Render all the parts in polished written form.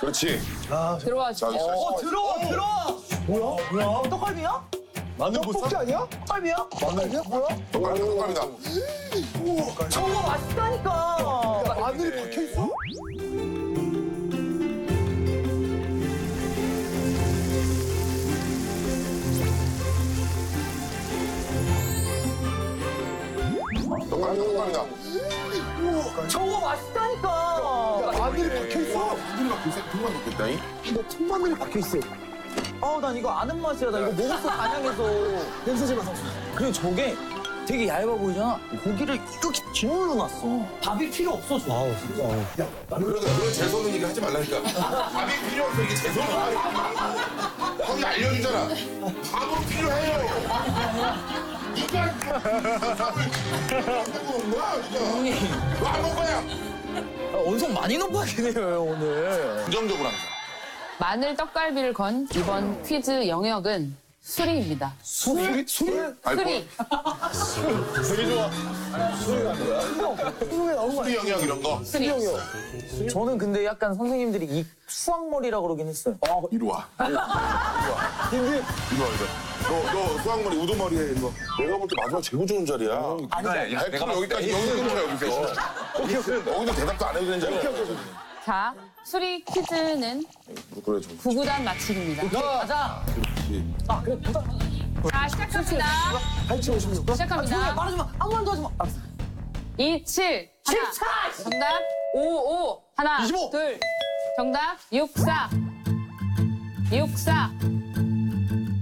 그렇지. 아, 들어와. 자, 들어와. 뭐야? 뭐야? 떡갈비야? 맞는 떡볶이 아니야? 떡갈비야? 맞는 뭐야? 떡갈비다. 우와, 저거 맛있다니까. 마늘이 박혀 있어? 떡갈비다. 우와, 저거 맛있다니까. 마늘이 박혀 있어? 마늘이 박혀 있어? 통만 넣겠다잉? 나 통마늘이 박혀 있어. 아우, 난 이거 아는 맛이야. 나 이거 먹었어, 단양에서. 냄새 제발 삼촌. 그리고 저게 되게 얇아 보이잖아. 고기를 이렇게 짓눌러 놨어. 밥이 필요 없어, 저. 아우, 진짜. 야, 그러니까 그런 재수없는 얘기 하지 말라니까. 밥이 필요 없어, 이게 재수없는 말이야. 형이 알려주잖아. 밥은 필요해요. 이빨. 형님. 안 먹을 거야. 언성 많이 높아지네요, 오늘. 긍정적으로 항상. 마늘 떡갈비를 건 이번 퀴즈 영역은 수리입니다. 수리? 되게 좋아. 수리가 뭐야? 수리 영역 이런 거? 수리 영역. 저는 근데 약간 선생님들이 이 수학머리라고 그러긴 했어요. 아, 이리 와. 너 수학머리, 우도머리 해, 이거. 내가 볼 때 마지막 제일 좋은 자리야. 아니야. 그럼 여기까지 여기는 거야, 여기서. 여기서 대답도 안 해도 되는 자리야. 자, 수리 퀴즈는 구구단 맞추기입니다. 가자! 아, 그래, 가자! 자, 시작합니다. 시작합니다. 말하지 마! 아무 말도 하지 마! 2, 7, 하나. 정답 5, 5. 하나, 25. 둘. 정답 6, 4. 6, 4.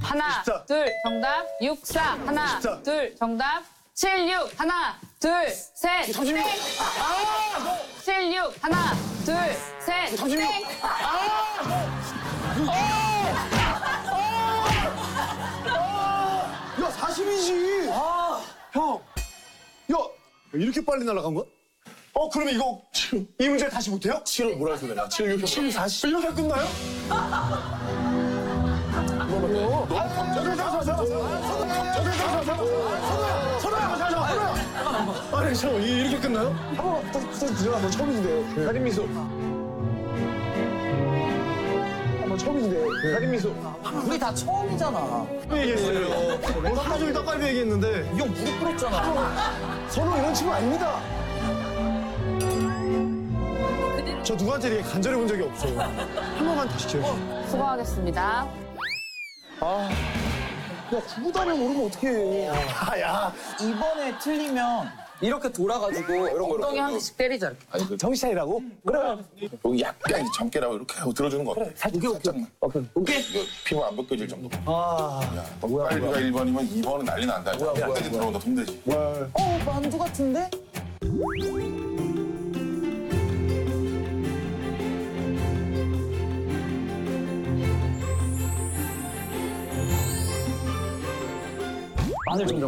하나, 14. 둘. 정답 6, 4. 하나, 14. 둘. 정답 7, 6. 하나, 둘, 셋, 36. 땡! 아! 7, 6. 하나, 둘, 셋, 36. 땡! 야, 40이지. 아, 형. 야, 이렇게 빨리 날아간 거야? 그러면 이거 이 문제 다시 못해요? 7은 뭐라 해서 되나? 7, 6, 7, 40. 1년에 끝나요? 뭐야? 너 아니, 잠깐만, 이렇게 끝나요? 한번 부탁드려. 너 처음인데. 살인미소. 너 처음인데. 살인미소. 우리 다 처음이잖아. 얘기했어요. 오늘 하루 종일 떡갈비 얘기했는데. 이 형 무릎 꿇었잖아. 서로 이런 친구 아닙니다. 저 누구한테 이렇게 간절해 본 적이 없어요. 한 번만 다시 기억해. 수고하겠습니다. 아. 야, 구구단을 모르면 어떡해. 아, 야. 이번에 틀리면 이렇게 돌아가지고 엉덩이 한 대씩 때리자, 이렇게. 아니, 그... 정시차이라고? 그래. 여기 약간 정깨라고 이렇게 하고 들어주는 거 어때? 살짝만. 오케이. 피부 안 벗겨질 정도. 아. 뭐야, 빨리가 1번이면 2번은 난리 난다. 여기까지 들어온다, 손대지. 만두 같은데?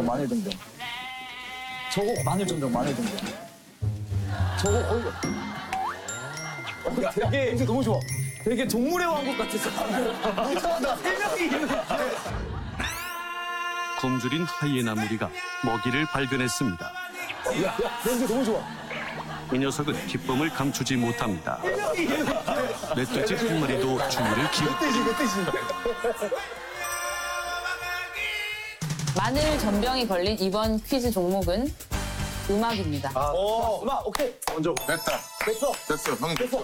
마늘 정정. 저거 마늘 정정. 저거 거의. 되게 진짜 너무 좋아. 되게 동물의 왕국 같았어. 나 3명이 있는. 굶주린 하이에나 무리가 먹이를 발견했습니다. 야, 냄새 너무 좋아. 이 녀석은 기쁨을 감추지 못합니다. 멧돼지 한 마리도 주의를 기울여. 멧돼지. 마늘 전병이 걸린 이번 퀴즈 종목은 음악입니다. 아, 음악, 오케이. 먼저. 됐어. 형님 됐어.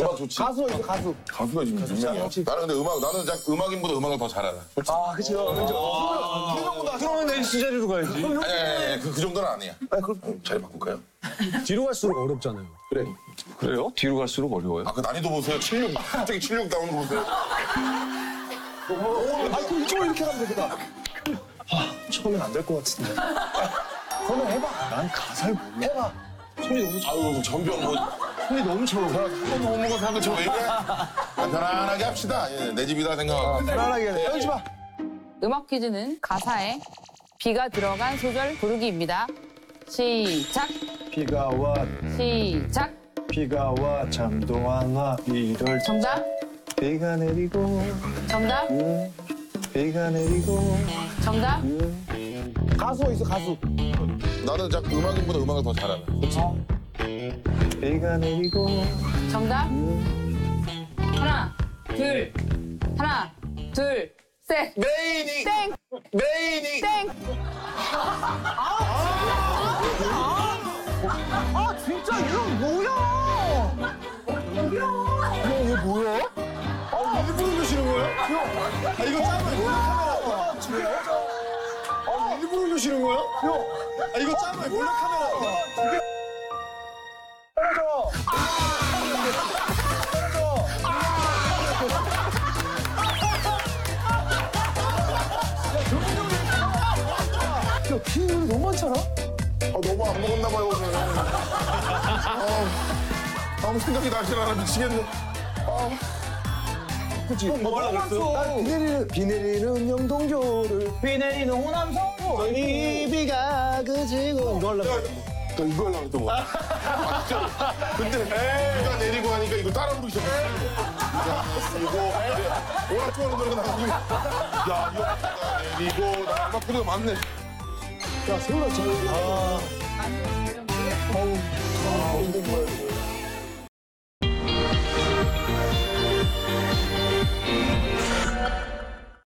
음악 좋지. 가수. 가수가 지금 유명해요. 나는 근데 음악인보다 음악을 더 잘 알아. 아, 그쵸. 그러면 내 수제리로 가야지. 아니, 그 정도는 아니야. 그럼 자리 바꿀까요? 뒤로 갈수록 어렵잖아요. 그래. 그래요? 뒤로 갈수록 어려워요. 아, 그 난이도 보세요. 76. 갑자기 76 다운 보세요. 아, 그럼 이쪽으로 이렇게 가면 되겠다. 처음엔 안 될 것 같은데. 그러면 해봐. 난 가사를 몰라. 해봐. 손이 너무 차가워. 아유, 전병 손이 너무 차가워. 한번 먹는 거 사는 거 왜 이래? 편안하게 합시다. 예, 내 집이다 생각하고. 편안하게. 떨지 마. 음악 퀴즈는 가사에 비가 들어간 소절 부르기입니다. 시작. 비가 와. 시작. 비가 와. 잠도 안 와. 이럴. 정답. 비가 내리고. 정답. 비가 내리고. 정답? 가수가 있어, 가수. 나는 음악인보다 음악을 더 잘하네. 그렇지? 비가 내리고. 정답? 하나, 둘, 하나, 둘, 셋. 메인이. 땡. 메인이. 땡. 아 진짜 이건 뭐야? 이거 뭐야? 아 일부러 이러시는 거예요? 아 이거 짜면 몰래카메라. 아 일부러 이러시는 거예요? 아 이거 짜면 몰래카메라. 떨어져. 비율이 너무 많잖아? 아, 너무 안 먹었나 봐요, 오늘. 아, 아무 생각이 나지 않아. 미치겠네. 아, 그치? 뭐 하려고 했어? 비 내리는 영동교를. 비 내리는 호남 서부. 이 비가 그치고. 이거 하려고 했어. 나 이거 하려고 했던 거야. 아, 진짜. 근데 비가 내리고 하니까 이거 따라 부르기 시작해. 이거 워낙 좋아하는 노래가 나오고. 야, 이거 비가 내리고. 나 음악 소리가 많네. 야, 세훈아, 지금.